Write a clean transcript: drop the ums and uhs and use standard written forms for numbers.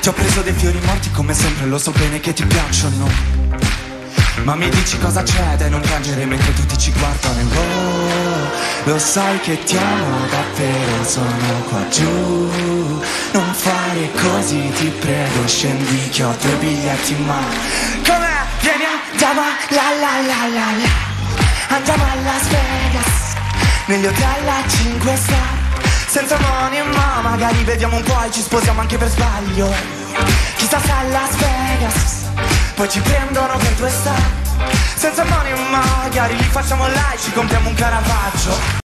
Ti ho preso dei fiori morti come sempre, lo so bene che ti piacciono. Ma mi dici cosa c'è da non piangere mentre tutti ci guardano. Oh, lo sai che ti amo davvero, sono qua giù. Non fare così, ti prego, scendi che ho due biglietti in mano. Com'è? Vieni, andiamo a la la la la la. Andiamo a Las Vegas, negli hotel a 5 star. Senza money ma magari vediamo un po' e ci sposiamo anche per sbaglio. Chissà se a Las Vegas poi ci prendono per due star. Senza money ma magari li facciamo là e ci compriamo un Caravaggio.